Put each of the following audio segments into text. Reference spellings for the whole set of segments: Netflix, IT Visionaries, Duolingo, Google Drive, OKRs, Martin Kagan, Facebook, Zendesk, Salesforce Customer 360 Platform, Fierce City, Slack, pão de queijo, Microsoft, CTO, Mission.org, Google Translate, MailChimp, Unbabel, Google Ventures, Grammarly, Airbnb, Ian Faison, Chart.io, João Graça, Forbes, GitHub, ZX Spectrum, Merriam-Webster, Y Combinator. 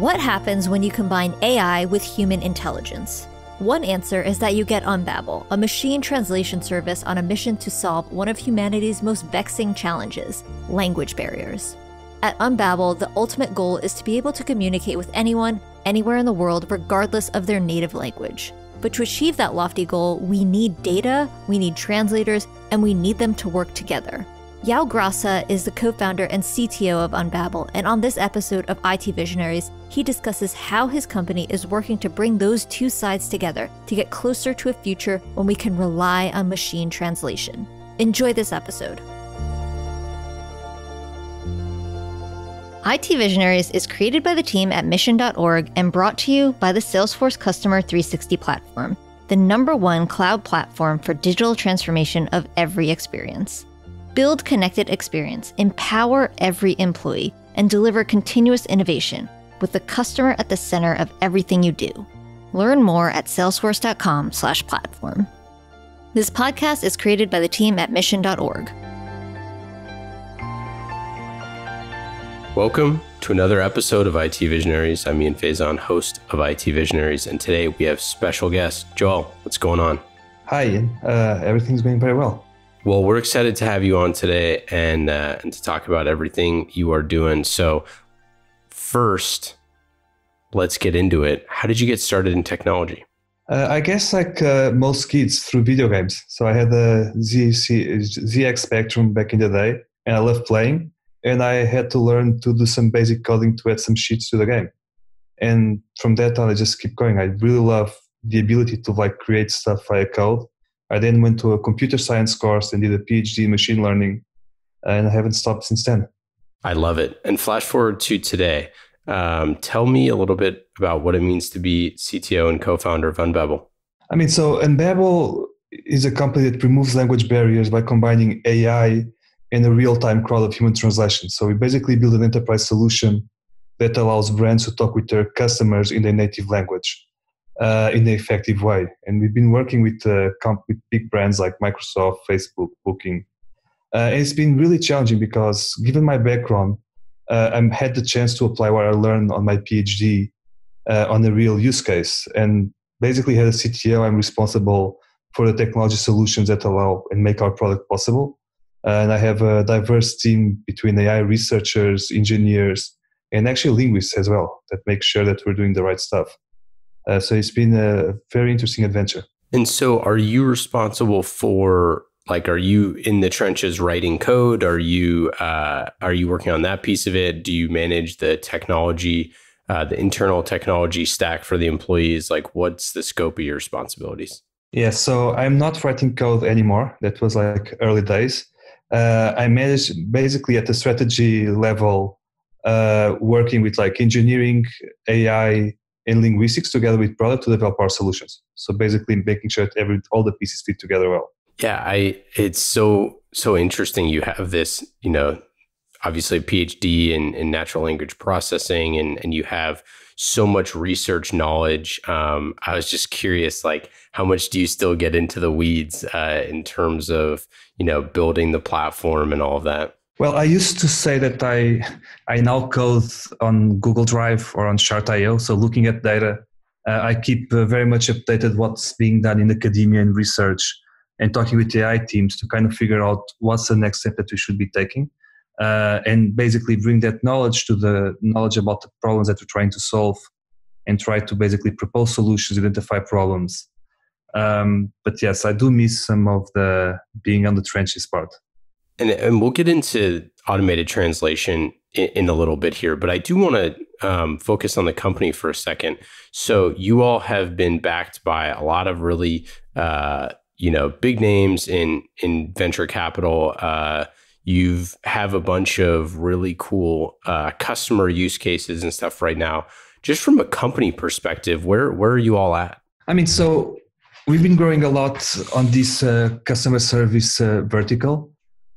What happens when you combine AI with human intelligence? One answer is that you get Unbabel, a machine translation service on a mission to solve one of humanity's most vexing challenges, language barriers. At Unbabel, the ultimate goal is to be able to communicate with anyone, anywhere in the world, regardless of their native language. But to achieve that lofty goal, we need data, we need translators, and we need them to work together. João Graça is the co-founder and CTO of Unbabel, and on this episode of IT Visionaries, he discusses how his company is working to bring those two sides together to get closer to a future when we can rely on machine translation. Enjoy this episode. IT Visionaries is created by the team at Mission.org and brought to you by the Salesforce Customer 360 Platform, the #1 cloud platform for digital transformation of every experience. Build connected experience, empower every employee, and deliver continuous innovation with the customer at the center of everything you do. Learn more at salesforce.com/platform. This podcast is created by the team at Mission.org. Welcome to another episode of IT Visionaries. I'm Ian Faison, host of IT Visionaries, and today we have special guest, Joel. What's going on? Hi, Ian. Everything's going very well. Well, we're excited to have you on today and to talk about everything you are doing. So first, let's get into it. How did you get started in technology? I guess like most kids, through video games. So I had a ZX Spectrum back in the day, and I loved playing. And I had to learn to do some basic coding to add some sheets to the game. And from that on, I just keep going. I really love the ability to like create stuff via code. I then went to a computer science course and did a PhD in machine learning, and I haven't stopped since then. I love it. And flash forward to today. Tell me a little bit about what it means to be CTO and co-founder of Unbabel. I mean, so Unbabel is a company that removes language barriers by combining AI and a real-time crowd of human translations. So we basically build an enterprise solution that allows brands to talk with their customers in their native language. In an effective way. And we've been working with big brands like Microsoft, Facebook, Booking. And it's been really challenging because given my background, I had the chance to apply what I learned on my PhD on a real use case. And basically as a CTO, I'm responsible for the technology solutions that allow and make our product possible. And I have a diverse team between AI researchers, engineers, and actually linguists as well that make sure that we're doing the right stuff. So it's been a very interesting adventure. And so are you responsible for, like, are you in the trenches writing code? Are you working on that piece of it? Do you manage the technology, the internal technology stack for the employees? Like, what's the scope of your responsibilities? Yeah, so I'm not writing code anymore. That was like early days. I manage basically at the strategy level, working with like engineering, AI, and linguistics together with product to develop our solutions. So basically making sure that all the pieces fit together well. Yeah, it's so interesting. You have this, you know, obviously PhD in natural language processing, and you have so much research knowledge. I was just curious, like, how much do you still get into the weeds in terms of, you know, building the platform and all of that? Well, I used to say that I now code on Google Drive or on Chart.io. So looking at data, I keep very much updated what's being done in academia and research, and talking with AI teams to kind of figure out what's the next step that we should be taking, and basically bring that knowledge to the knowledge about the problems that we're trying to solve, and try to basically propose solutions, identify problems. But yes, I do miss some of the being on the trenches part. And we'll get into automated translation in a little bit here, but I do want to focus on the company for a second. So you all have been backed by a lot of really, you know, big names in venture capital. You have a bunch of really cool customer use cases and stuff right now. Just from a company perspective, where are you all at? I mean, so we've been growing a lot on this customer service vertical.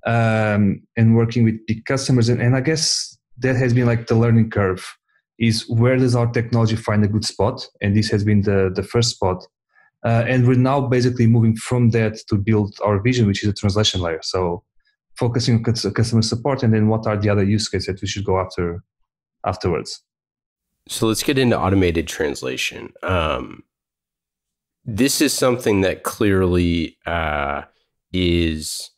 And working with big customers. And I guess that has been like the learning curve is where does our technology find a good spot? And this has been the first spot. And we're now basically moving from that to build our vision, which is a translation layer. So focusing on customer support, and then what are the other use cases that we should go after afterwards? So let's get into automated translation. This is something that clearly is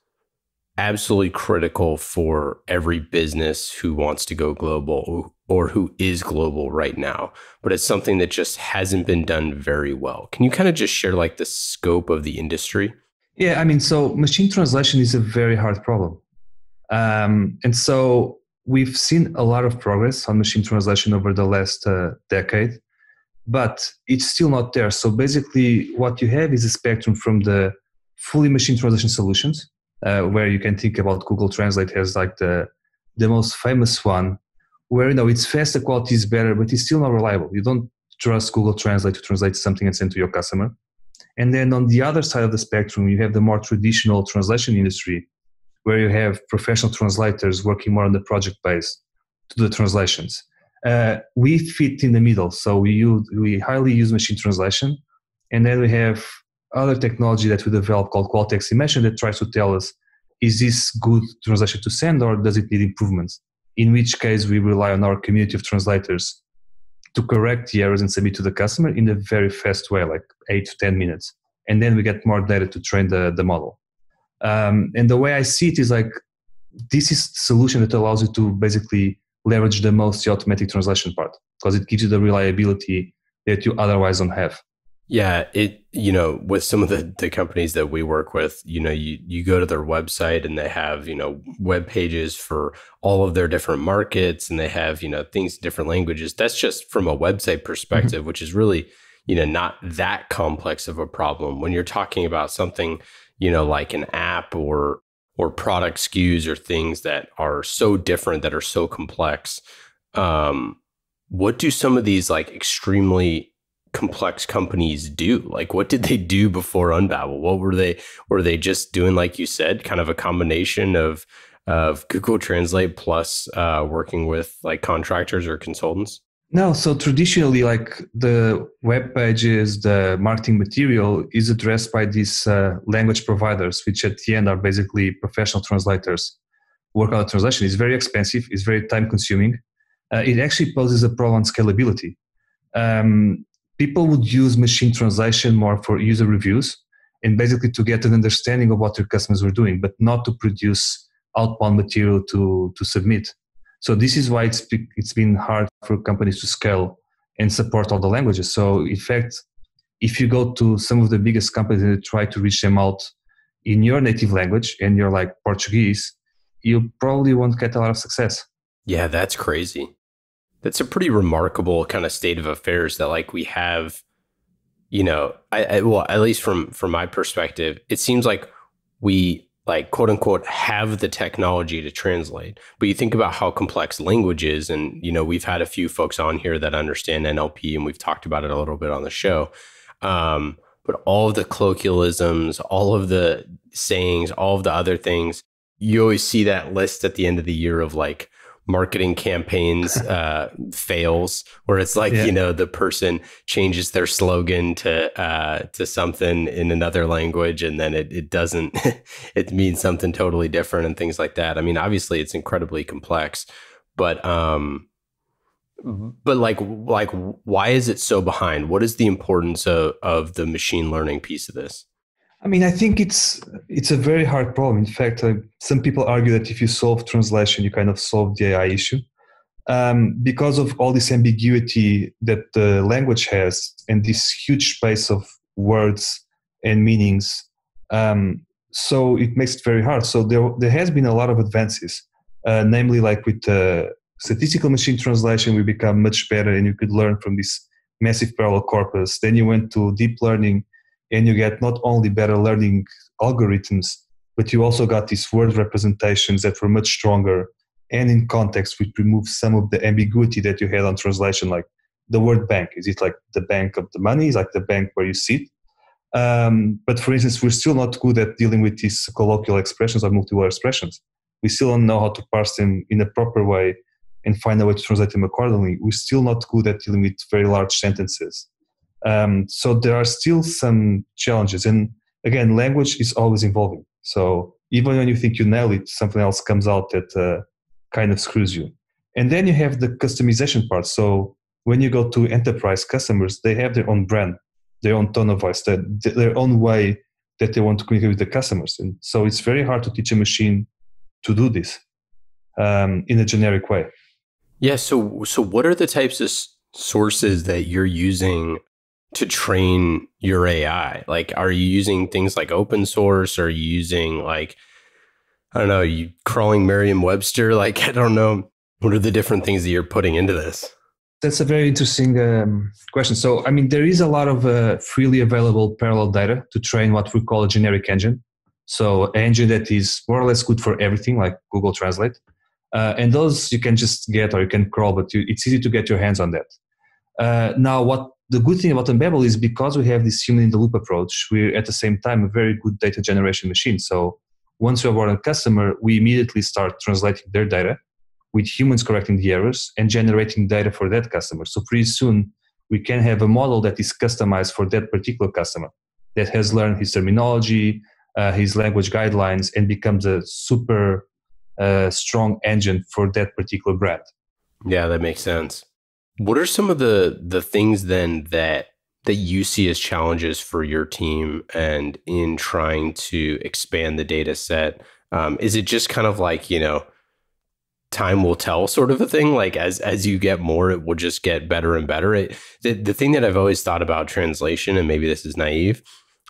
absolutely critical for every business who wants to go global or who is global right now, but it's something that just hasn't been done very well. Can you kind of just share like the scope of the industry? Yeah, I mean, so machine translation is a very hard problem. And so we've seen a lot of progress on machine translation over the last decade, but it's still not there. So basically what you have is a spectrum from the fully machine translation solutions, where you can think about Google Translate as like the most famous one, where, you know, it's fast, the quality is better, but it's still not reliable. You don't trust Google Translate to translate something and send to your customer. And then on the other side of the spectrum, you have the more traditional translation industry, where you have professional translators working more on the project base to the translations. We fit in the middle. So we highly use machine translation. And then we have other technology that we developed called Qualtex Dimension that tries to tell us, is this good translation to send or does it need improvements? In which case we rely on our community of translators to correct the errors and submit to the customer in a very fast way, like 8 to 10 minutes. And then we get more data to train the model. And the way I see it is like, this is the solution that allows you to basically leverage the most the automatic translation part, because it gives you the reliability that you otherwise don't have. Yeah, you know, with some of the companies that we work with, you know, you go to their website and they have, you know, web pages for all of their different markets, and they have, you know, things, different languages. That's just from a website perspective, which is really, you know, not that complex of a problem. When you're talking about something, you know, like an app or product SKUs or things that are so different, that are so complex, what do some of these like extremely complex companies do? Like, what did they do before Unbabel? What were they just doing, like you said, kind of a combination of Google Translate plus working with like contractors or consultants? No, so traditionally, like the web pages, the marketing material is addressed by these language providers, which at the end are basically professional translators. Work on the translation is very expensive, it's very time consuming. It actually poses a problem on scalability. People would use machine translation more for user reviews and basically to get an understanding of what their customers were doing, but not to produce outbound material to submit. So this is why it's been hard for companies to scale and support all the languages. So in fact, if you go to some of the biggest companies and try to reach them out in your native language and you're like Portuguese, you probably won't get a lot of success. Yeah, that's crazy. That's a pretty remarkable kind of state of affairs that like we have, you know, well, at least from my perspective, it seems like we like quote unquote have the technology to translate. But you think about how complex language is, and, you know, we've had a few folks on here that understand NLP and we've talked about it a little bit on the show. But all of the colloquialisms, all of the sayings, all of the other things, you always see that list at the end of the year of like, marketing campaigns fails, where it's like, yeah, you know, the person changes their slogan to something in another language, and then it doesn't, it means something totally different and things like that. I mean, obviously it's incredibly complex, but like why is it so behind? What is the importance of the machine learning piece of this? I mean, I think it's a very hard problem. In fact, some people argue that if you solve translation, you kind of solve the AI issue because of all this ambiguity that the language has and this huge space of words and meanings. So it makes it very hard. So there has been a lot of advances, namely like with statistical machine translation, we become much better and you could learn from this massive parallel corpus. Then you went to deep learning, and you get not only better learning algorithms, but you also got these word representations that were much stronger. And in context, we remove some of the ambiguity that you had on translation, like the word bank. Is it like the bank of the money? Is like the bank where you sit? But for instance, we're still not good at dealing with these colloquial expressions or multilingual expressions. We still don't know how to parse them in a proper way and find a way to translate them accordingly. We're still not good at dealing with very large sentences. So there are still some challenges. And again, language is always evolving. So even when you think you nail it, something else comes out that kind of screws you. And then you have the customization part. So when you go to enterprise customers, they have their own brand, their own tone of voice, their own way that they want to communicate with the customers. And so it's very hard to teach a machine to do this in a generic way. Yeah. So what are the types of sources that you're using to train your AI? Like, are you using things like open source? Or are you using like, I don't know, you crawling Merriam-Webster? Like, I don't know. What are the different things that you're putting into this? That's a very interesting question. So, I mean, there is a lot of freely available parallel data to train what we call a generic engine. So an engine that is more or less good for everything, like Google Translate. And those you can just get or you can crawl, but it's easy to get your hands on that. Now, what the good thing about Unbabel is because we have this human-in-the-loop approach, we're at the same time a very good data generation machine. So once we onboard a customer, we immediately start translating their data with humans correcting the errors and generating data for that customer. So pretty soon, we can have a model that is customized for that particular customer that has learned his terminology, his language guidelines, and becomes a super strong engine for that particular brand. Yeah, that makes sense. What are some of the things then that you see as challenges for your team and in trying to expand the data set? Is it just kind of like, you know, time will tell sort of a thing? Like as you get more, it will just get better and better. The thing that I've always thought about translation, and maybe this is naive,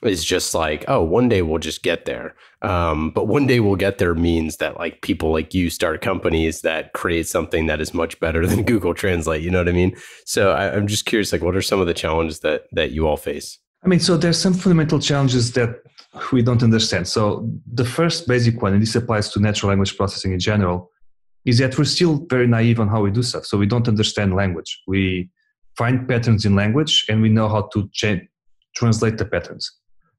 is just like, oh, one day we'll just get there. But one day we'll get there means that like people like you start companies that create something that is much better than Google Translate. You know what I mean? So I'm just curious, like, what are some of the challenges that you all face? I mean, so there's some fundamental challenges that we don't understand. So the first basic one, and this applies to natural language processing in general, is that we're still very naive on how we do stuff. So we don't understand language. We find patterns in language and we know how to translate the patterns.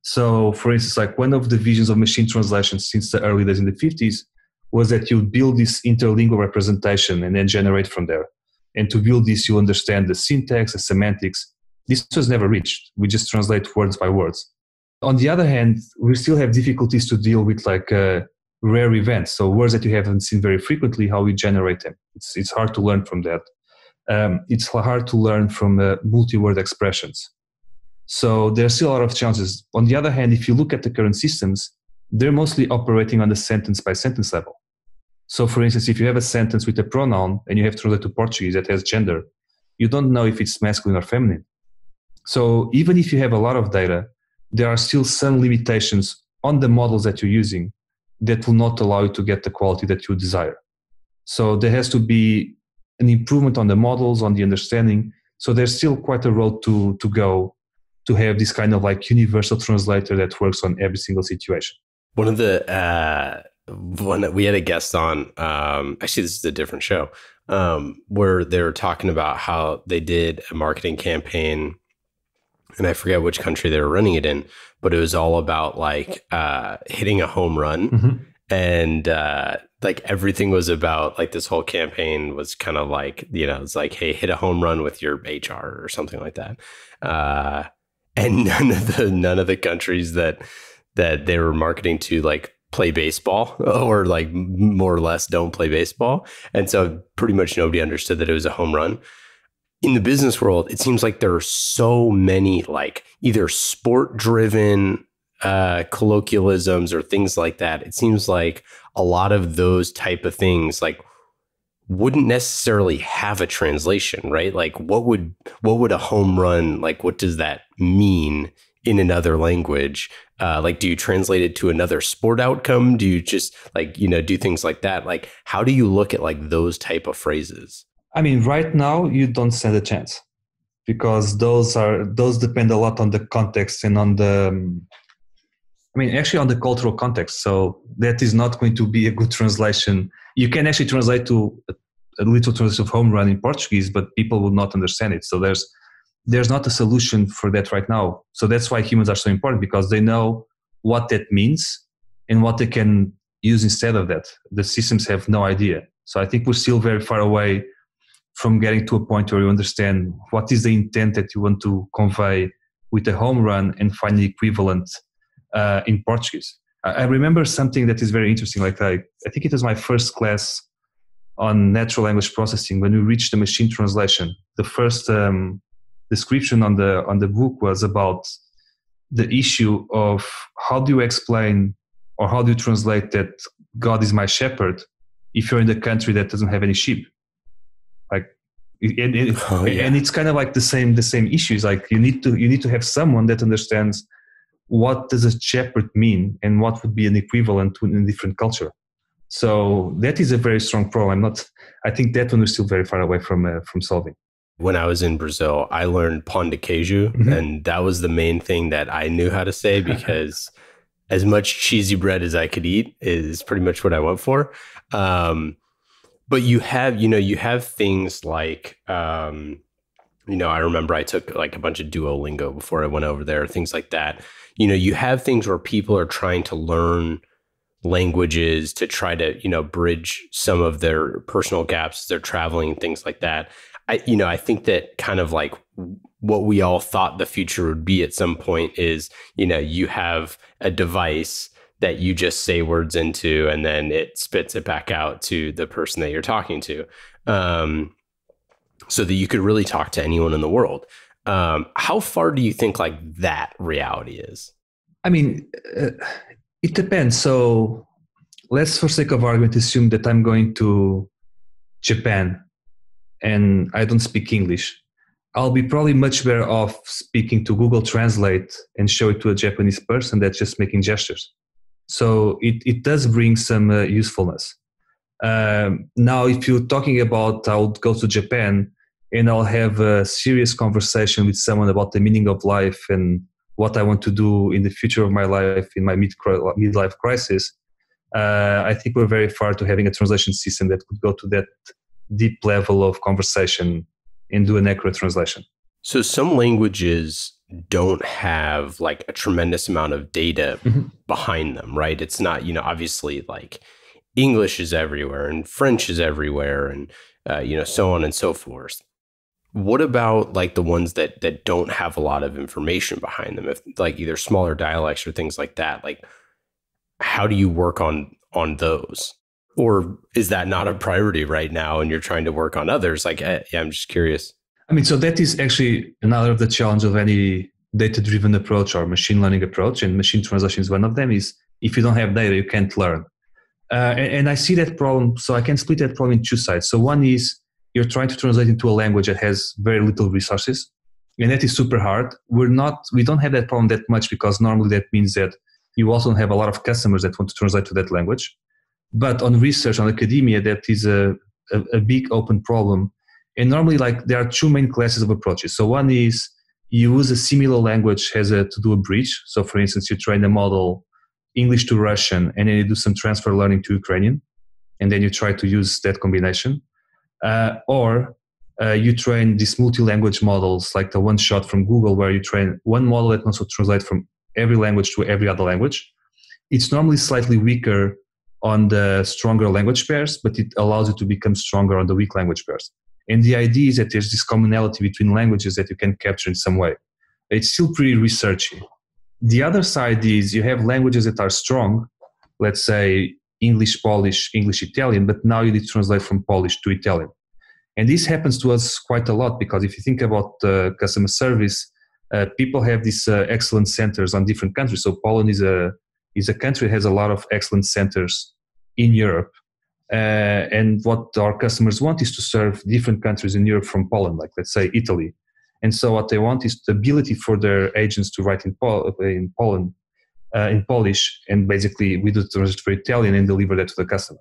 So for instance, like one of the visions of machine translation since the early days in the 50s was that you build this interlingual representation and then generate from there. And to build this, you understand the syntax, the semantics. This was never reached. We just translate words by words. On the other hand, we still have difficulties to deal with like rare events. So words that you haven't seen very frequently, how we generate them. It's hard to learn from that. It's hard to learn from multi-word expressions. So there's still a lot of challenges. On the other hand, if you look at the current systems, they're mostly operating on the sentence by sentence level. So for instance, if you have a sentence with a pronoun and you have to translate to Portuguese that has gender, you don't know if it's masculine or feminine. So even if you have a lot of data, there are still some limitations on the models that you're using that will not allow you to get the quality that you desire. So there has to be an improvement on the models, on the understanding. So there's still quite a road to go to have this kind of like universal translator that works on every single situation. One of the, one that we had a guest on, actually this is a different show, where they were talking about how they did a marketing campaign and I forget which country they were running it in, but it was all about like hitting a home run. Mm-hmm. And like everything was about like this whole campaign was kind of like, you know, it's like, hey, hit a home run with your HR or something like that. And none of the countries that they were marketing to like play baseball or like more or less don't play baseball. And so pretty much nobody understood that it was a home run. In the business world, it seems like there are so many like either sport driven colloquialisms or things like that. It seems like a lot of those type of things like wouldn't necessarily have a translation, right? Like what would a home run, like what does that mean in another language? Like, do you translate it to another sport outcome? Do you just like, you know, do things like that? Like, how do you look at like those type of phrases? I mean, right now you don't stand a chance because those depend a lot on the context and on the, I mean, actually on the cultural context. So that is not going to be a good translation. You can actually translate to a little translation of home run in Portuguese, but people will not understand it. So there's not a solution for that right now. So that's why humans are so important because they know what that means and what they can use instead of that. The systems have no idea. So I think we're still very far away from getting to a point where you understand what is the intent that you want to convey with a home run and find the equivalent in Portuguese. I remember something that is very interesting. Like I think it was my first class on natural language processing, when we reached the machine translation, the first description on the book was about the issue of how do you explain or how do you translate that God is my shepherd if you're in the country that doesn't have any sheep? Like, and it's kind of like the same issues. Like you need to have someone that understands what does a shepherd mean and what would be an equivalent in a different culture. So that is a very strong problem. I think that one is still very far away from solving. When I was in Brazil, I learned pão de queijo, mm-hmm. and that was the main thing that I knew how to say because as much cheesy bread as I could eat is pretty much what I went for. But you have things like, I remember I took like a bunch of Duolingo before I went over there, things like that. You know, you have things where people are trying to learn languages to try to, bridge some of their personal gaps. They're traveling, things like that. I think that kind of like what we all thought the future would be at some point is, you have a device that you just say words into and then it spits it back out to the person that you're talking to, so that you could really talk to anyone in the world. How far do you think like that reality is? I mean, it depends. So let's, for sake of argument, assume that I'm going to Japan and I don't speak English. I'll be probably much better off speaking to Google Translate and show it to a Japanese person that's just making gestures. So it does bring some usefulness. Now, if you're talking about I'll go to Japan and I'll have a serious conversation with someone about the meaning of life and what I want to do in the future of my life in my midlife crisis, I think we're very far to having a translation system that could go to that deep level of conversation and do an accurate translation. So some languages don't have like a tremendous amount of data mm-hmm. behind them, right? It's not, obviously like English is everywhere and French is everywhere and, so on and so forth. What about like the ones that don't have a lot of information behind them, if like either smaller dialects or things like that? Like, how do you work on those? Or is that not a priority right now and you're trying to work on others? Like, I'm just curious. I mean, so that is actually another of the challenge of any data-driven approach or machine learning approach, and machine translation is one of them, is if you don't have data, you can't learn. And I see that problem, so I can split that problem in two sides. So one is you're trying to translate into a language that has very little resources, and that is super hard. We don't have that problem that much because normally that means that you also have a lot of customers that want to translate to that language. But on research, on academia, that is a big open problem. And normally, like, there are two main classes of approaches. So one is you use a similar language to do a bridge. So for instance, you train a model English to Russian, and then you do some transfer learning to Ukrainian, and then you try to use that combination. Or you train these multi-language models, like the one shot from Google, where you train one model that wants to translate from every language to every other language. It's normally slightly weaker on the stronger language pairs, but it allows you to become stronger on the weak language pairs. And the idea is that there's this commonality between languages that you can capture in some way. It's still pretty researchy. The other side is you have languages that are strong, let's say English, Polish, English, Italian, but now you need to translate from Polish to Italian. And this happens to us quite a lot because if you think about customer service, people have these excellent centers on different countries. So Poland is a country that has a lot of excellent centers in Europe. And what our customers want is to serve different countries in Europe from Poland, like let's say Italy. And so what they want is the ability for their agents to write in Polish, and basically we do translate for Italian and deliver that to the customer.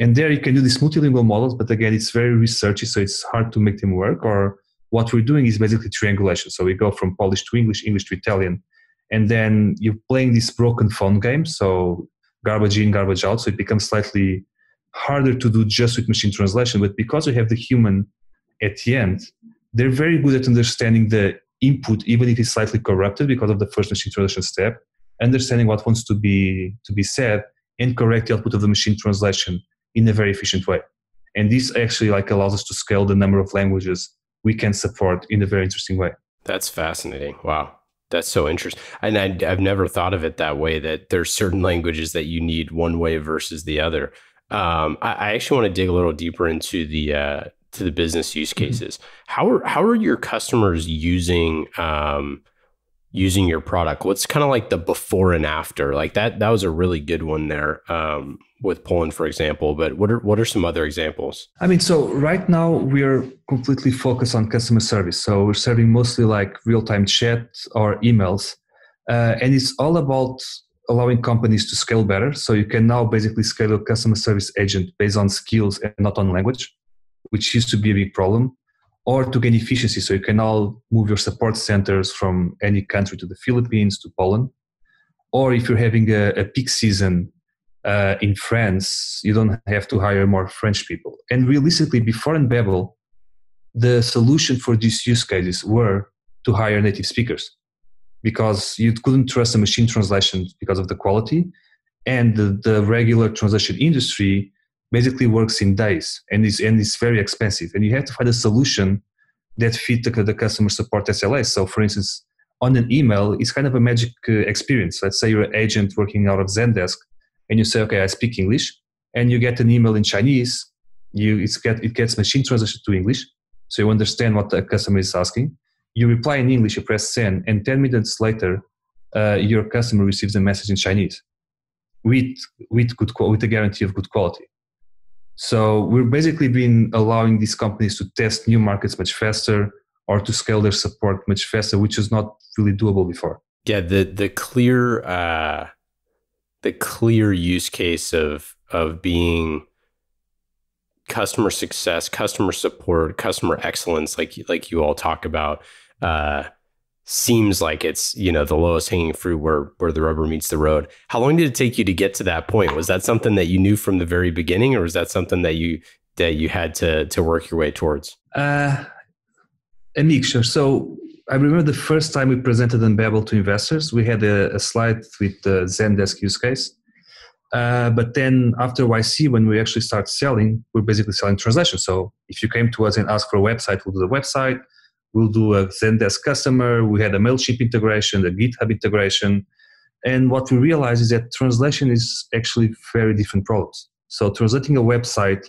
And there you can do these multilingual models, but again, it's very researchy, so it's hard to make them work. Or what we're doing is basically triangulation. So we go from Polish to English, English to Italian, and then you're playing this broken phone game. So garbage in, garbage out. So it becomes slightly harder to do just with machine translation, but because we have the human at the end, they're very good at understanding the input, even if it's slightly corrupted because of the first machine translation step, understanding what wants to be said, and correct the output of the machine translation in a very efficient way. And this actually like allows us to scale the number of languages we can support in a very interesting way. That's fascinating. Wow. That's so interesting. And I've never thought of it that way, that there's certain languages that you need one way versus the other. I actually want to dig a little deeper into the business use cases. Mm-hmm. How are your customers using your product? What's kind of like the before and after? Like that was a really good one there with Poland, for example. But what are some other examples? I mean, so right now we're completely focused on customer service. So we're serving mostly like real-time chat or emails. And it's all about allowing companies to scale better. So you can now basically scale a customer service agent based on skills and not on language, which used to be a big problem. Or to gain efficiency, so you can now move your support centers from any country to the Philippines, to Poland. Or if you're having a peak season in France, you don't have to hire more French people. And realistically, before Unbabel, the solution for these use cases were to hire native speakers, because you couldn't trust a machine translation because of the quality. And the regular translation industry basically works in days and is very expensive. And you have to find a solution that fit the customer support SLA. So for instance, on an email, it's kind of a magic experience. Let's say you're an agent working out of Zendesk and you say, okay, I speak English, and you get an email in Chinese. It gets machine translation to English. So you understand what the customer is asking. You reply in English, you press send, and 10 minutes later, your customer receives a message in Chinese with a guarantee of good quality. So we're basically been allowing these companies to test new markets much faster or to scale their support much faster, which is not really doable before. Yeah, the clear use case of being customer success, customer support, customer excellence, like you all talk about, seems like it's, you know, the lowest hanging fruit where the rubber meets the road. How long did it take you to get to that point? Was that something that you knew from the very beginning, or was that something that you had to work your way towards? A mixture. So I remember the first time we presented Unbabel to investors, we had a slide with the Zendesk use case. But then after YC, when we actually start selling, we're basically selling translations. So if you came to us and asked for a website, we'll do the website. We'll do a Zendesk customer. We had a MailChimp integration, a GitHub integration. And what we realized is that translation is actually very different problems. So translating a website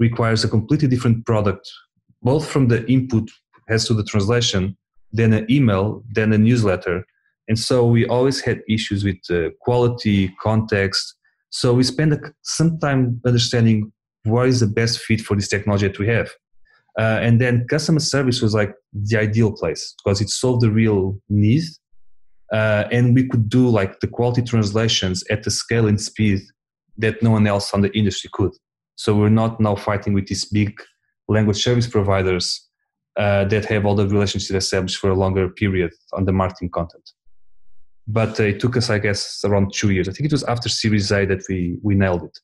requires a completely different product, both from the input as to the translation, then an email, then a newsletter. And so we always had issues with quality, context. So we spent some time understanding what is the best fit for this technology that we have. And then customer service was like the ideal place because it solved the real need. And we could do like the quality translations at the scale and speed that no one else on the industry could. So we're not now fighting with these big language service providers that have all the relationships established for a longer period on the marketing content. But it took us, I guess, around 2 years. I think it was after Series A that we nailed it.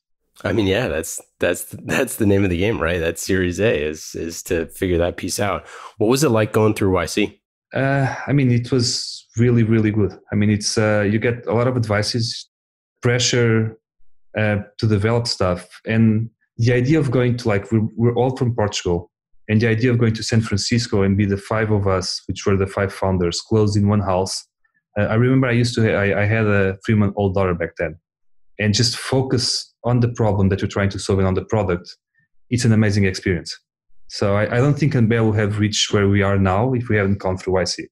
I mean, yeah, that's the name of the game, right? That Series A is to figure that piece out. What was it like going through YC? I mean, it was really, really good. I mean, it's you get a lot of advices, pressure to develop stuff. And the idea of going to like, we're all from Portugal. And the idea of going to San Francisco and be the five of us, which were the five founders, closed in one house. I remember I had a 3-month-old daughter back then. And just focus on the problem that you're trying to solve and on the product, it's an amazing experience. So I don't think Unbabel will have reached where we are now if we haven't gone through YC.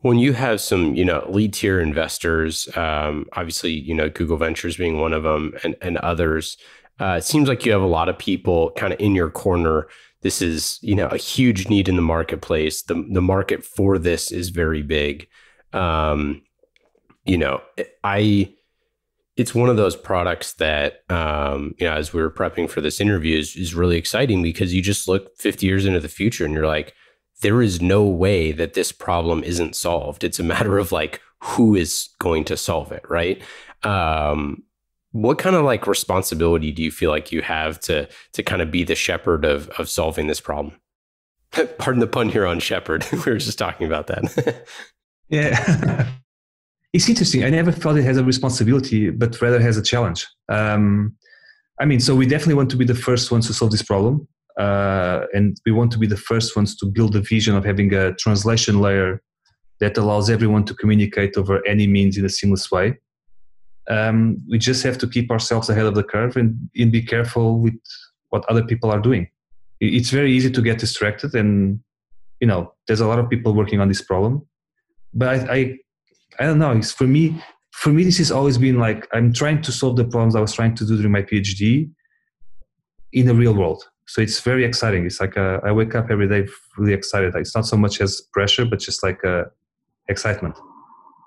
When you have some, you know, lead tier investors, obviously, you know, Google Ventures being one of them and others, it seems like you have a lot of people kind of in your corner. This is, you know, a huge need in the marketplace. The market for this is very big. You know, it's one of those products that, you know, as we were prepping for this interview is really exciting because you just look 50 years into the future and you're like, there is no way that this problem isn't solved. It's a matter of like, who is going to solve it, right? What kind of like responsibility do you feel like you have to kind of be the shepherd of solving this problem? Pardon the pun here on shepherd. We were just talking about that. Yeah. It's interesting. I never felt it has a responsibility, but rather has a challenge. I mean, so we definitely want to be the first ones to solve this problem. And we want to be the first ones to build a vision of having a translation layer that allows everyone to communicate over any means in a seamless way. We just have to keep ourselves ahead of the curve and be careful with what other people are doing. It's very easy to get distracted, and you know, there's a lot of people working on this problem. But I don't know. It's for me, this has always been like I'm trying to solve the problems I was trying to do during my PhD in the real world. So it's very exciting. It's like I wake up every day really excited. It's not so much as pressure, but just like excitement.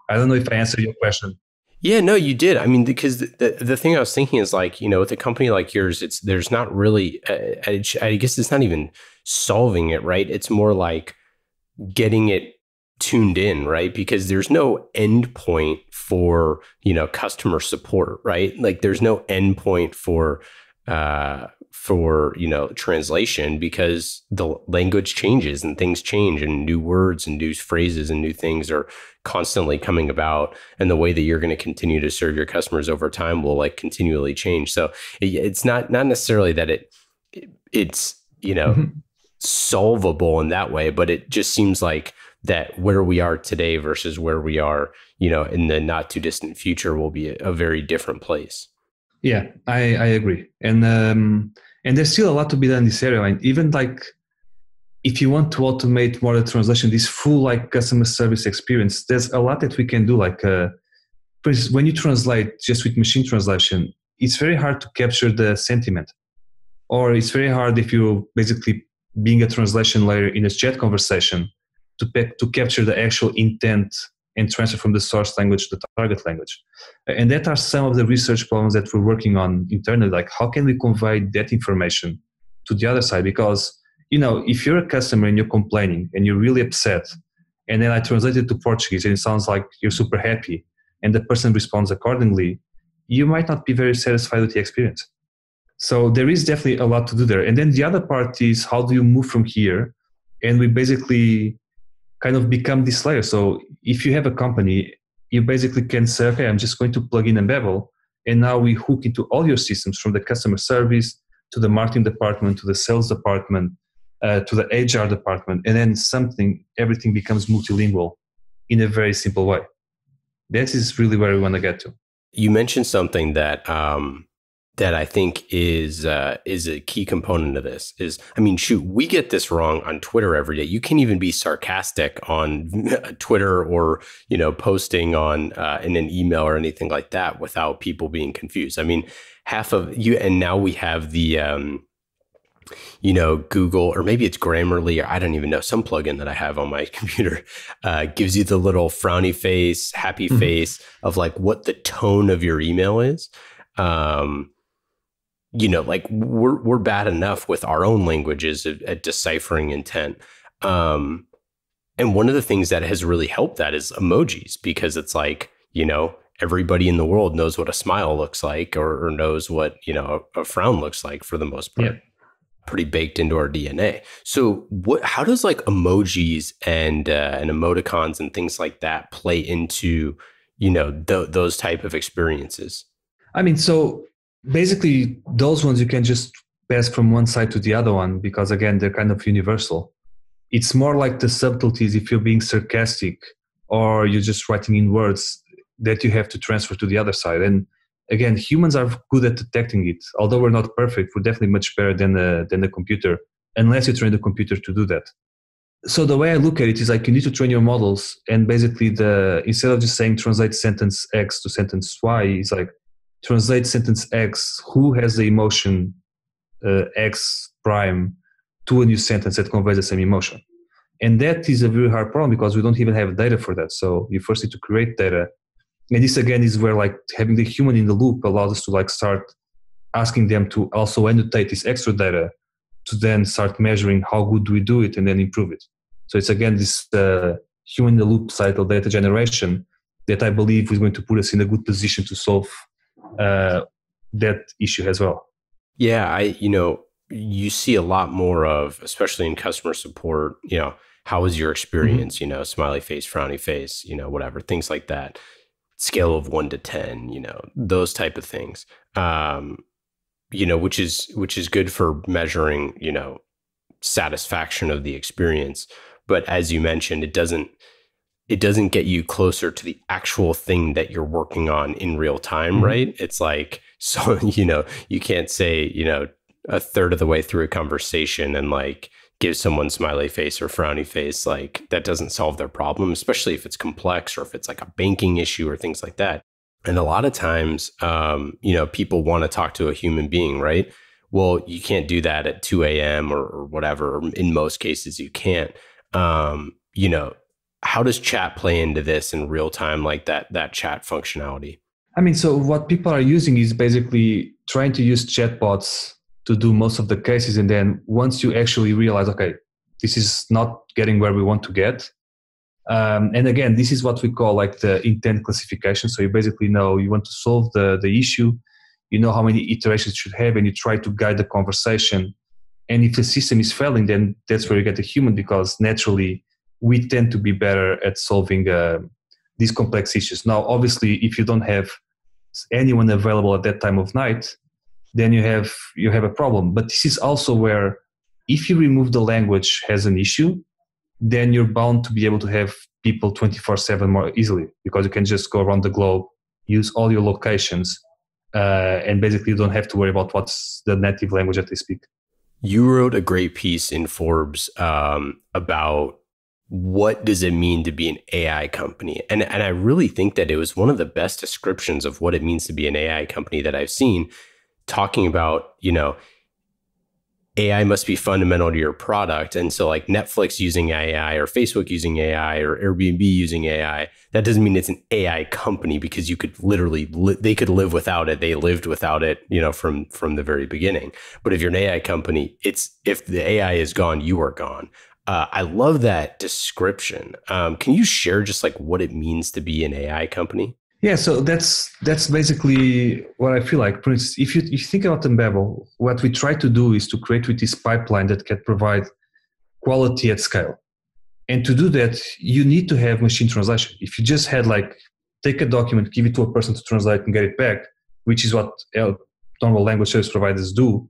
I don't know if I answered your question. Yeah, no, you did. I mean, because the thing I was thinking is like, you know, with a company like yours, there's not really, I guess it's not even solving it, right? It's more like getting it tuned in, right? Because there's no end point for, you know, customer support, right? Like there's no end point for, you know, translation, because the language changes and things change and new words and new phrases and new things are constantly coming about, and the way that you're going to continue to serve your customers over time will like continually change. So it's not necessarily that it's, you know, mm-hmm. solvable in that way, but it just seems like that where we are today versus where we are, you know, in the not too distant future will be a very different place. Yeah, I agree. And there's still a lot to be done in this area. And even like, if you want to automate more of the translation, this full like customer service experience, there's a lot that we can do. Like, for instance, when you translate just with machine translation, it's very hard to capture the sentiment. Or it's very hard if you're basically being a translation layer in a chat conversation to capture the actual intent and transfer from the source language to the target language. And that are some of the research problems that we're working on internally, like how can we convey that information to the other side? Because, you know, if you're a customer and you're complaining and you're really upset, and then I translate it to Portuguese and it sounds like you're super happy, and the person responds accordingly, you might not be very satisfied with the experience. So there is definitely a lot to do there. And then the other part is how do you move from here? And we basically kind of become this layer. So if you have a company, you basically can say, okay, I'm just going to plug in Unbabel, and now we hook into all your systems, from the customer service to the marketing department, to the sales department, to the HR department, and then everything becomes multilingual in a very simple way. That is really where we want to get to. You mentioned something that that I think is a key component of this is, I mean, shoot, we get this wrong on Twitter every day. You can't even be sarcastic on Twitter or, you know, posting on in an email or anything like that without people being confused. I mean, half of you, and now we have the, you know, Google, or maybe it's Grammarly, or I don't even know, some plugin that I have on my computer gives you the little frowny face, happy mm-hmm. face of like what the tone of your email is. You know, like we're bad enough with our own languages at deciphering intent. And one of the things that has really helped that is emojis, because it's like, you know, everybody in the world knows what a smile looks like, or knows what, you know, a frown looks like for the most part. Yeah. Pretty baked into our DNA. So how does like emojis and emoticons and things like that play into, you know, those type of experiences? I mean, so basically, those ones you can just pass from one side to the other one, because again, they're kind of universal. It's more like the subtleties if you're being sarcastic or you're just writing in words that you have to transfer to the other side. And again, humans are good at detecting it. Although we're not perfect, we're definitely much better than the computer, unless you train the computer to do that. So the way I look at it is like you need to train your models, and basically instead of just saying translate sentence X to sentence Y, it's like, translate sentence X, who has the emotion X prime, to a new sentence that conveys the same emotion. And that is a very hard problem because we don't even have data for that. So you first need to create data. And this again is where like having the human in the loop allows us to like start asking them to also annotate this extra data to then start measuring how good we do it and then improve it. So it's again this human in the loop cycle data generation that I believe is going to put us in a good position to solve that issue as well. Yeah, you know, you see a lot more of, especially in customer support, you know, how is your experience, mm-hmm. you know, smiley face, frowny face, you know, whatever, things like that, scale of 1 to 10, you know, those type of things, you know, which is good for measuring, you know, satisfaction of the experience. But as you mentioned, it doesn't, it doesn't get you closer to the actual thing that you're working on in real time, mm-hmm. right? It's like, so, you know, you can't say, you know, a third of the way through a conversation and like give someone smiley face or frowny face. Like that doesn't solve their problem, especially if it's complex or if it's like a banking issue or things like that. And a lot of times, you know, people want to talk to a human being, right? Well, you can't do that at 2 a.m. or whatever. In most cases, you can't. You know, how does chat play into this in real time, like that chat functionality? I mean, so what people are using is basically trying to use chatbots to do most of the cases. And then once you actually realize, okay, this is not getting where we want to get. And again, this is what we call like the intent classification. So you basically know you want to solve the issue, you know how many iterations it should have, and you try to guide the conversation. And if the system is failing, then that's where you get the human, because naturally we tend to be better at solving these complex issues. Now, obviously, if you don't have anyone available at that time of night, then you have a problem. But this is also where, if you remove the language as an issue, then you're bound to be able to have people 24/7 more easily, because you can just go around the globe, use all your locations, and basically you don't have to worry about what's the native language that they speak. You wrote a great piece in Forbes about what does it mean to be an AI company. And I really think that it was one of the best descriptions of what it means to be an AI company that I've seen, talking about, you know, AI must be fundamental to your product. And so like Netflix using AI or Facebook using AI or Airbnb using AI, that doesn't mean it's an AI company, because you could literally, they could live without it. They lived without it, you know, from the very beginning. But if you're an AI company, it's, if the AI is gone, you are gone. I love that description. Can you share just like what it means to be an AI company? Yeah, so that's basically what I feel like. For instance, if you think about Unbabel, what we try to do is to create with this pipeline that can provide quality at scale. And to do that, you need to have machine translation. If you just had like, take a document, give it to a person to translate and get it back, which is what normal language service providers do,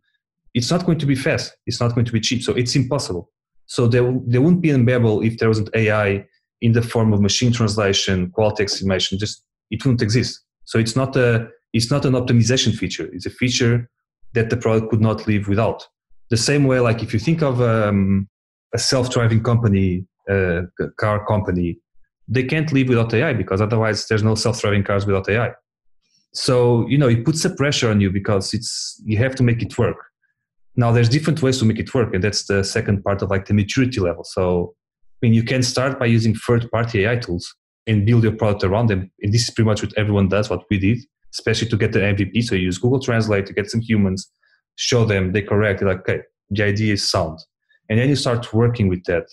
it's not going to be fast. It's not going to be cheap. So it's impossible. So there wouldn't be Unbabel if there wasn't AI in the form of machine translation, Qualtex Dimension, just it wouldn't exist. So it's not an optimization feature. It's a feature that the product could not live without. The same way, like if you think of a self-driving company, car company, they can't live without AI, because otherwise there's no self-driving cars without AI. So, you know, it puts a pressure on you, because you have to make it work. Now there's different ways to make it work, and that's the second part of like the maturity level. So, I mean, you can start by using third-party AI tools and build your product around them. And this is pretty much what everyone does, what we did, especially to get the MVP. So you use Google Translate to get some humans, show them, they correct, like, okay, the idea is sound. And then you start working with that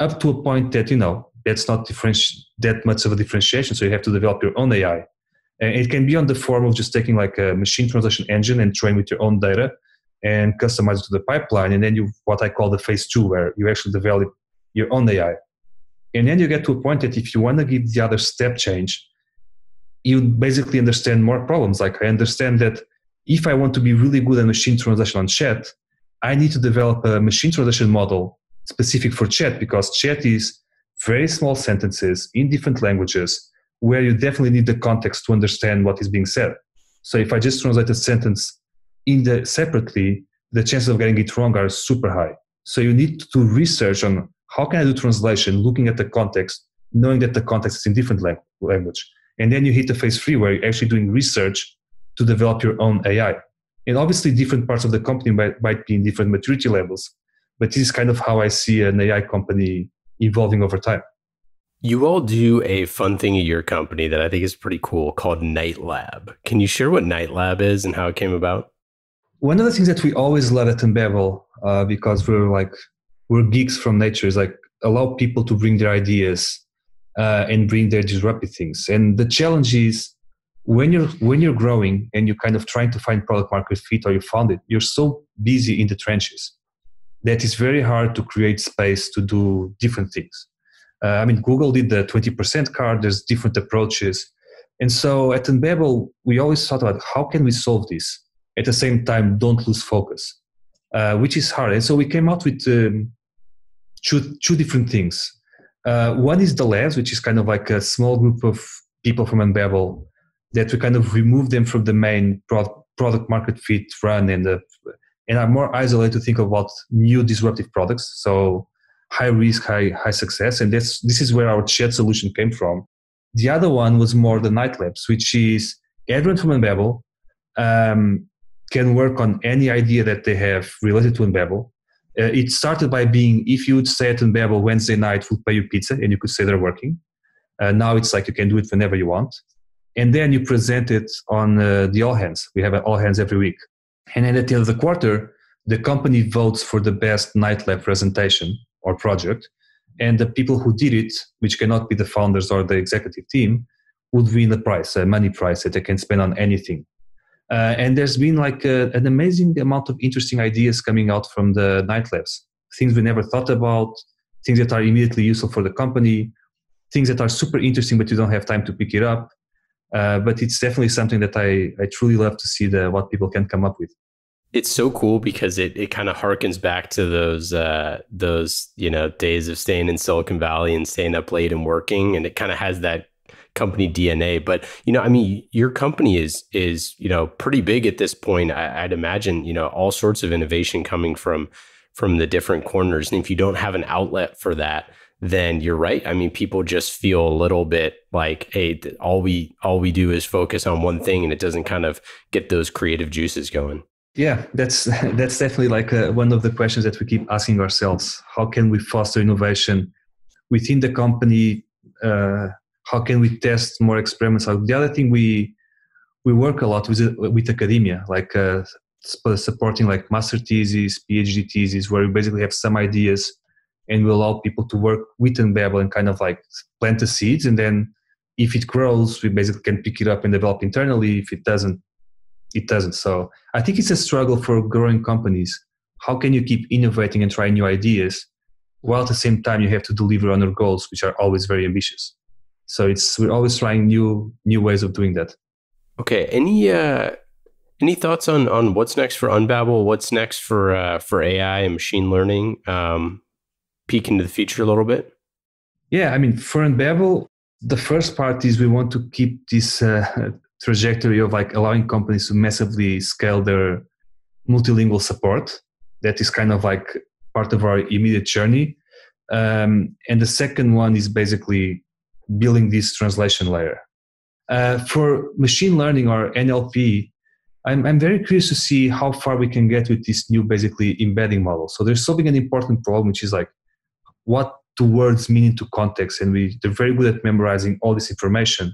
up to a point that, you know, that's not that much of a differentiation. So you have to develop your own AI. And it can be on the form of just taking like a machine translation engine and train with your own data and customize it to the pipeline. And then you, what I call the phase two, where you actually develop your own AI. And then you get to a point that if you want to give the other step change, you basically understand more problems. Like I understand that if I want to be really good at machine translation on chat, I need to develop a machine translation model specific for chat, because chat is very small sentences in different languages where you definitely need the context to understand what is being said. So if I just translate a sentence separately, the chances of getting it wrong are super high. So you need to research on how can I do translation, looking at the context, knowing that the context is in different language. And then you hit the phase three, where you're actually doing research to develop your own AI. And obviously different parts of the company might be in different maturity levels, but this is kind of how I see an AI company evolving over time. You all do a fun thing at your company that I think is pretty cool called Night Lab. Can you share what Night Lab is and how it came about? One of the things that we always love at Unbabel, because we're geeks from nature, is like allow people to bring their ideas and bring their disruptive things. And the challenge is when you're growing and you're kind of trying to find product market fit, or you found it, you're so busy in the trenches that it's very hard to create space to do different things. I mean, Google did the 20% card. There's different approaches. And so at Unbabel, we always thought about how can we solve this? At the same time, don't lose focus. Which is hard. And so we came out with two different things. One is the labs, which is kind of like a small group of people from Unbabel that we kind of remove them from the main product market fit run and are more isolated to think about new disruptive products. So high risk, high success. And this is where our shared solution came from. The other one was more the night labs, which is everyone from Unbabel can work on any idea that they have related to Unbabel. It started by being, if you would say at Unbabel Wednesday night, we'll pay you pizza, and you could say they're working. Now it's like you can do it whenever you want. And then you present it on the all hands. We have an all hands every week. And then at the end of the quarter, the company votes for the best night lab presentation or project. And the people who did it, which cannot be the founders or the executive team, would win a prize, a money prize that they can spend on anything. And there's been like an amazing amount of interesting ideas coming out from the night labs. Things we never thought about, things that are immediately useful for the company, things that are super interesting, but you don't have time to pick it up. But it's definitely something that I truly love to see what people can come up with. It's so cool because it kind of harkens back to those days of staying in Silicon Valley and staying up late and working, and it kind of has that company DNA. But your company is pretty big at this point. I'd imagine all sorts of innovation coming from the different corners, and if you don't have an outlet for that, then you're right. People just feel a little bit like, hey, all we do is focus on one thing, and it doesn't kind of get those creative juices going. Yeah, that's definitely like one of the questions that we keep asking ourselves. How can we foster innovation within the company? How can we test more experiments? The other thing we work a lot with academia, like supporting like master theses, PhD theses, where we basically have some ideas and we allow people to work with Unbabel and kind of like plant the seeds. And then if it grows, we basically can pick it up and develop internally. If it doesn't, it doesn't. So I think it's a struggle for growing companies. How can you keep innovating and trying new ideas while at the same time you have to deliver on your goals, which are always very ambitious? So we're always trying new ways of doing that. Okay. Any thoughts on what's next for Unbabel? What's next for AI and machine learning? Peek into the future a little bit. Yeah. For Unbabel, the first part is we want to keep this trajectory of like allowing companies to massively scale their multilingual support. That is kind of like part of our immediate journey. And the second one is basically building this translation layer. For machine learning or NLP, I'm very curious to see how far we can get with this new basically embedding model. So they're solving an important problem, which is like what do words mean into context? And they're very good at memorizing all this information,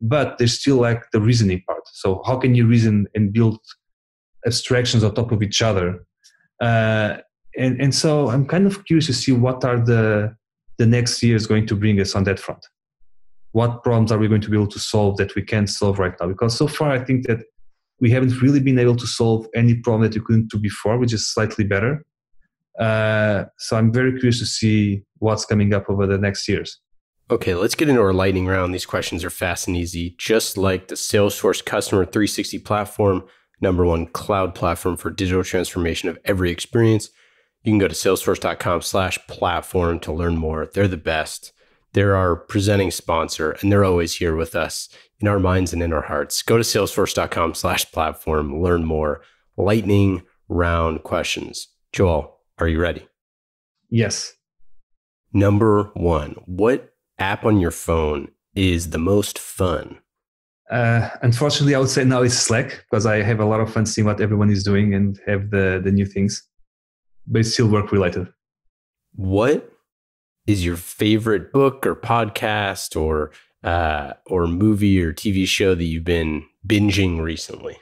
but there's still like the reasoning part. So how can you reason and build abstractions on top of each other? And so I'm kind of curious to see what are the next year is going to bring us on that front. What problems are we going to be able to solve that we can't solve right now? Because so far I think that we haven't really been able to solve any problem that we couldn't do before, which is slightly better. So I'm very curious to see what's coming up over the next years. Okay, let's get into our lightning round. These questions are fast and easy, just like the Salesforce Customer 360 Platform, #1 cloud platform for digital transformation of every experience. You can go to salesforce.com/platform to learn more. They're the best. They're our presenting sponsor, and they're always here with us in our minds and in our hearts. Go to salesforce.com/platform, learn more. Lightning round questions. João, are you ready? Yes. #1, what app on your phone is the most fun? Unfortunately, I would say now it's Slack, because I have a lot of fun seeing what everyone is doing and have the new things. But it's still work related. What is your favorite book or podcast or movie or TV show that you've been binging recently?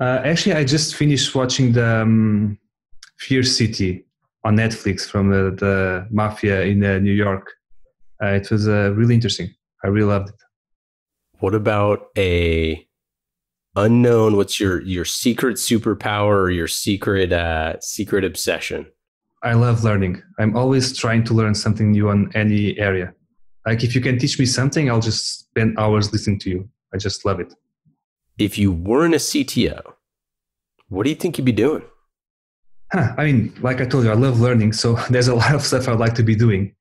Actually, I just finished watching the Fierce City on Netflix from the mafia in New York. It was really interesting. I really loved it. What about a unknown? What's your secret superpower or your secret obsession? I love learning. I'm always trying to learn something new on any area. Like if you can teach me something, I'll just spend hours listening to you. I just love it. If you weren't a CTO, what do you think you'd be doing? Like I told you, I love learning. So there's a lot of stuff I'd like to be doing.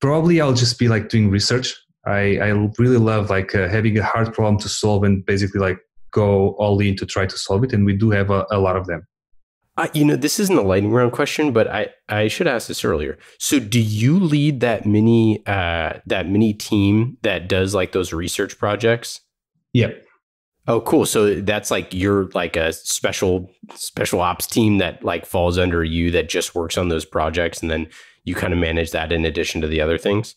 Probably I'll just be like doing research. I really love like having a hard problem to solve and basically like go all in to try to solve it. And we do have a lot of them. You know, this isn't a lightning round question, but I should ask this earlier. So do you lead that mini team that does like those research projects? Yeah. Oh, cool. So that's like you're like a special ops team that like falls under you that just works on those projects. And then you kind of manage that in addition to the other things.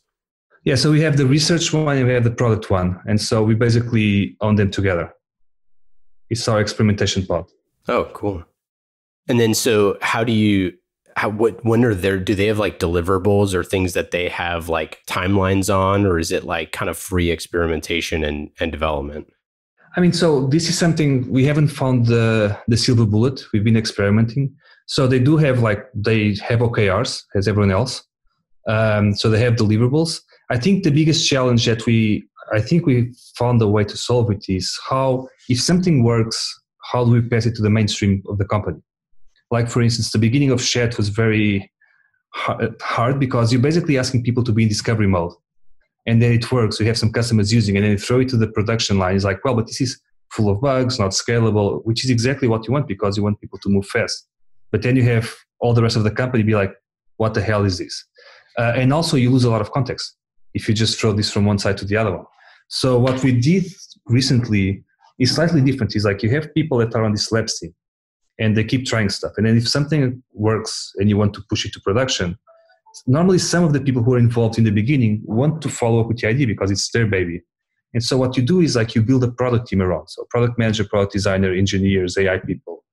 Yeah. So we have the research one and we have the product one. And so we basically own them together. It's our experimentation part. Oh, cool. And then, so how do you, do they have like deliverables or things that they have like timelines on, or is it like kind of free experimentation and development? I mean, so this is something we haven't found the silver bullet. We've been experimenting. So they do have like, they have OKRs as everyone else. So they have deliverables. I think the biggest challenge that we found a way to solve it is how, if something works, how do we pass it to the mainstream of the company? Like, for instance, the beginning of chat was very hard because you're basically asking people to be in discovery mode. And then it works. We have some customers using it. And then you throw it to the production line. It's like, well, but this is full of bugs, not scalable, which is exactly what you want because you want people to move fast. But then you have all the rest of the company be like, what the hell is this? And also, you lose a lot of context if you just throw this from one side to the other one. So what we did recently is slightly different. It's like you have people that are on this lab team. And they keep trying stuff. And then if something works and you want to push it to production, normally some of the people who are involved in the beginning want to follow up with the idea because it's their baby. And so what you do is like you build a product team around. So product manager, product designer, engineers, AI people,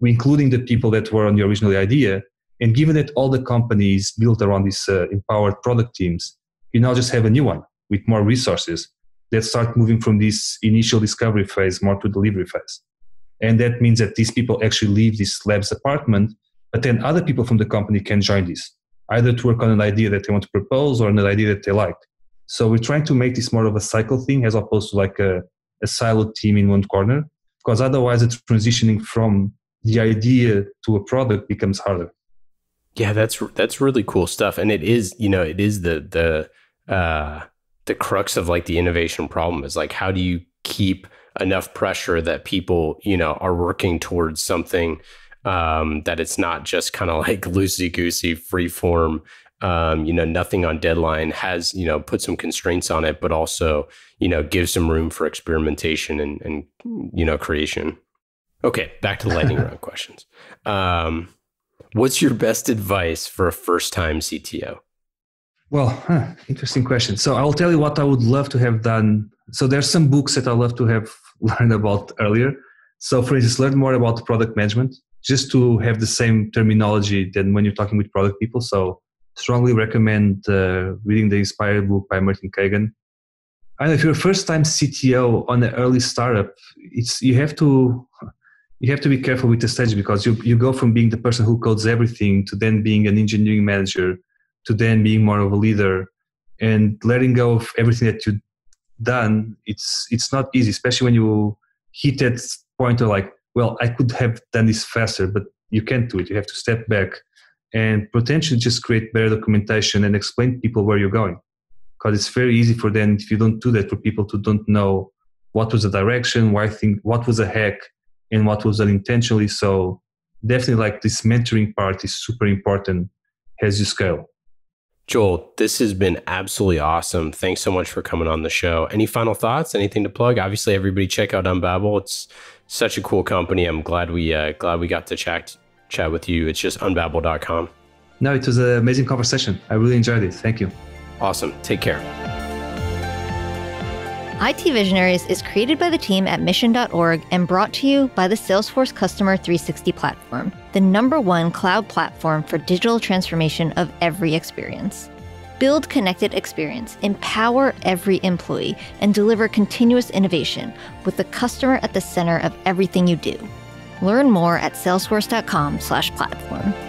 including the people that were on the original idea. And given that all the companies built around these empowered product teams, you now just have a new one with more resources that start moving from this initial discovery phase more to delivery phase. And that means that these people actually leave this lab's apartment, but then other people from the company can join this, either to work on an idea that they want to propose or an idea that they like. So we're trying to make this more of a cycle thing as opposed to like a siloed team in one corner, because otherwise it's transitioning from the idea to a product becomes harder. Yeah, that's really cool stuff. And it is, you know, it is the crux of like the innovation problem is like, how do you keep enough pressure that people, you know, are working towards something that it's not just kind of like loosey-goosey, free-form, you know, nothing on deadline, has, you know, put some constraints on it, but also, you know, give some room for experimentation and you know, creation. Okay, back to the lightning round questions. What's your best advice for a first-time CTO? Well, interesting question. So I'll tell you what I would love to have done. So there's some books that I love to have learned about earlier. So for instance, learn more about product management, just to have the same terminology than when you're talking with product people. So strongly recommend reading the Inspire book by Martin Kagan. I don't know, if you're a first-time CTO on an early startup, you have to be careful with the stage because you go from being the person who codes everything to then being an engineering manager to then being more of a leader, and letting go of everything that you've done, it's not easy, especially when you hit that point of like, well, I could have done this faster, but you can't do it. You have to step back and potentially just create better documentation and explain to people where you're going. Because it's very easy for them, if you don't do that, for people to don't know what was the direction, what was a hack, and what was unintentionally. So definitely like this mentoring part is super important as you scale. Joel, this has been absolutely awesome. Thanks so much for coming on the show. Any final thoughts? Anything to plug? Obviously, everybody check out Unbabel. It's such a cool company. I'm glad we got to chat with you. It's just unbabel.com. No, it was an amazing conversation. I really enjoyed it. Thank you. Awesome. Take care. IT Visionaries is created by the team at Mission.org and brought to you by the Salesforce Customer 360 Platform, the #1 cloud platform for digital transformation of every experience. Build connected experience, empower every employee, and deliver continuous innovation with the customer at the center of everything you do. Learn more at salesforce.com/platform.